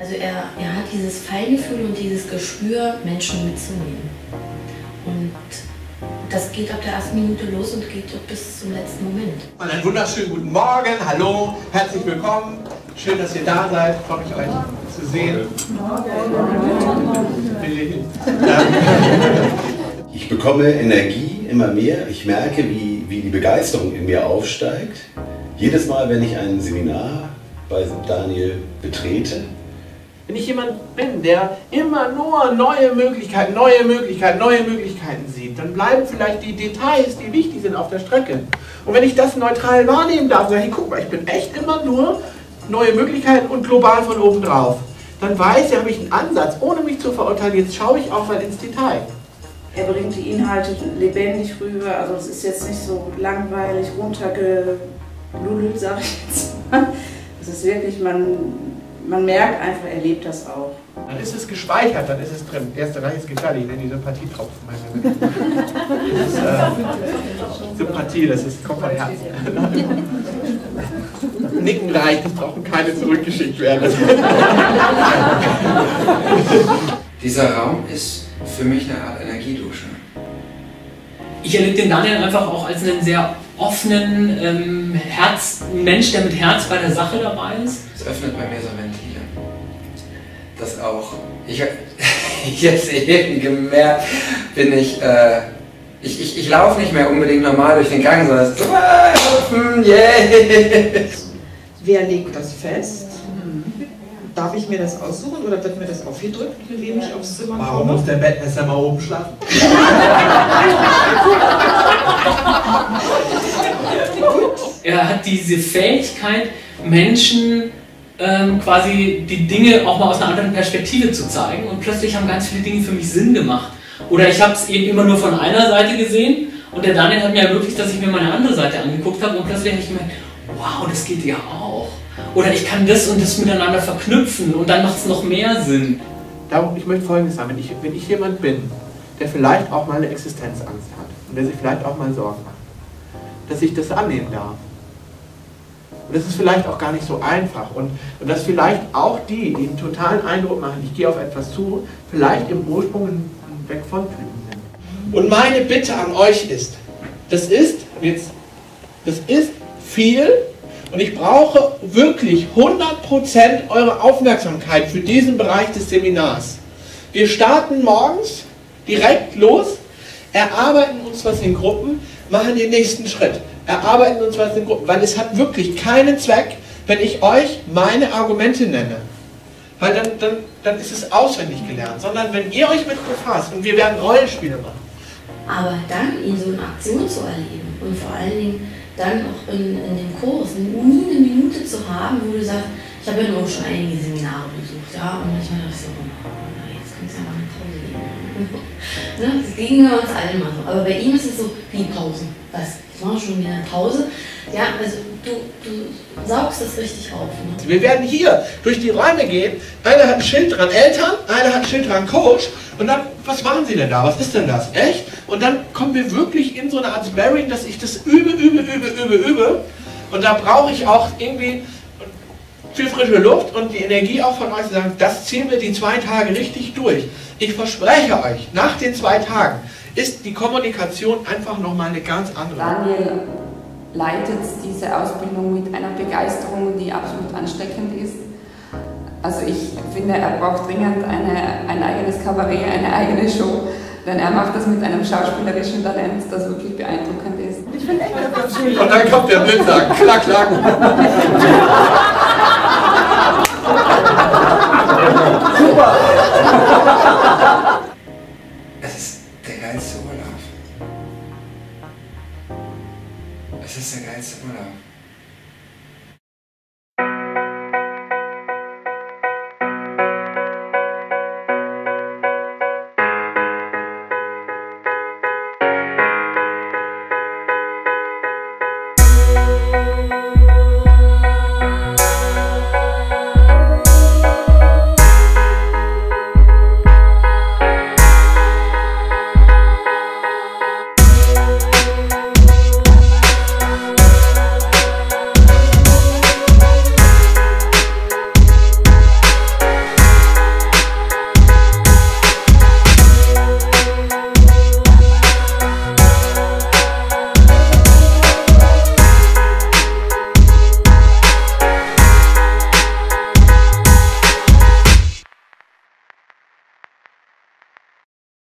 Also er hat dieses Feingefühl und dieses Gespür, Menschen mitzunehmen. Und das geht ab der ersten Minute los und geht bis zum letzten Moment. Und einen wunderschönen guten Morgen, hallo, herzlich willkommen. Schön, dass ihr da seid, ich freue mich, euch zu sehen. Ich bekomme Energie immer mehr. Ich merke, wie die Begeisterung in mir aufsteigt. Jedes Mal, wenn ich ein Seminar bei Daniel betrete. Wenn ich jemand bin, der immer nur neue Möglichkeiten sieht, dann bleiben vielleicht die Details, die wichtig sind, auf der Strecke. Und wenn ich das neutral wahrnehmen darf, sage ich, guck mal, ich bin echt immer nur neue Möglichkeiten und global von oben drauf. Dann weiß ich, habe ich einen Ansatz, ohne mich zu verurteilen, jetzt schaue ich auch mal ins Detail. Er bringt die Inhalte lebendig rüber, also es ist jetzt nicht so langweilig, runtergelulelt, sage ich jetzt mal. Es ist wirklich, man merkt einfach, er lebt das auch. Dann ist es gespeichert, dann ist es drin. Erste Reihe ist Gitarre, ich nenne die Sympathietropfen. Das ist, Sympathie, das ist, kommt von Herzen. Nicken reicht, es brauchen keine zurückgeschickt werden. Dieser Raum ist für mich eine Art Energiedusche. Ich erlebe den Daniel einfach auch als einen sehr offenen Mensch, der mit Herz bei der Sache dabei ist. Es öffnet bei mir so Ventile. Das auch. Ich habe jetzt eben gemerkt, ich laufe nicht mehr unbedingt normal durch den Gang, sondern es laufen, yeah. Wer legt das fest? Darf ich mir das aussuchen oder wird mir das aufgedrückt, mit wem ich aufs Zimmer komme? Warum muss der Bettmesser mal oben schlafen? Er hat diese Fähigkeit, Menschen quasi die Dinge auch mal aus einer anderen Perspektive zu zeigen, und plötzlich haben ganz viele Dinge für mich Sinn gemacht. Oder ich habe es eben immer nur von einer Seite gesehen und der Daniel hat mir ermöglicht, dass ich mir mal eine andere Seite angeguckt habe, und plötzlich habe ich gemerkt, wow, das geht ja auch. Oder ich kann das und das miteinander verknüpfen und dann macht es noch mehr Sinn. Darum, ich möchte Folgendes sagen, wenn ich jemand bin, der vielleicht auch mal eine Existenzangst hat und der sich vielleicht auch mal Sorgen macht, dass ich das annehmen darf. Und das ist vielleicht auch gar nicht so einfach. Und dass vielleicht auch die, die einen totalen Eindruck machen, ich gehe auf etwas zu, vielleicht im Ursprung weg von Typen sind. Und meine Bitte an euch ist, das ist viel, und ich brauche wirklich 100% eure Aufmerksamkeit für diesen Bereich des Seminars. Wir starten morgens direkt los, erarbeiten uns was in Gruppen, machen den nächsten Schritt, erarbeiten uns was in Gruppen, weil es hat wirklich keinen Zweck, wenn ich euch meine Argumente nenne. Weil dann ist es auswendig gelernt, sondern wenn ihr euch mit befasst, und wir werden Rollenspiele machen. Aber dann in so einer Aktion zu erleben und vor allen Dingen dann auch in dem Kurs nie eine Minute zu haben, wo du sagst, ich habe ja auch schon einige Seminare besucht, ja, und manchmal dachte ich so, jetzt kannst du ja mal eine Pause geben. Das ging ja uns allen mal so. Aber bei ihm ist es so, wie Pausen, was? Ich mache schon wieder eine Pause. Ja, also du saugst das richtig auf. Ne? Wir werden hier durch die Räume gehen. Einer hat ein Schild dran Eltern, einer hat ein Schild dran Coach. Und dann, was machen sie denn da? Was ist denn das? Echt? Und dann kommen wir wirklich in so eine Art Sparring, dass ich das übe. Und da brauche ich auch irgendwie viel frische Luft und die Energie auch von euch zu sagen, das ziehen wir die 2 Tage richtig durch. Ich verspreche euch, nach den 2 Tagen ist die Kommunikation einfach nochmal eine ganz andere. Daniel leitet diese Ausbildung mit einer Begeisterung, die absolut ansteckend ist. Also ich finde, er braucht dringend ein eigenes Kabarett, eine eigene Show, denn er macht das mit einem schauspielerischen Talent, das wirklich beeindruckend ist. Ich finde echt, das ist schön. Und dann kommt der Blitzer, klack, klack.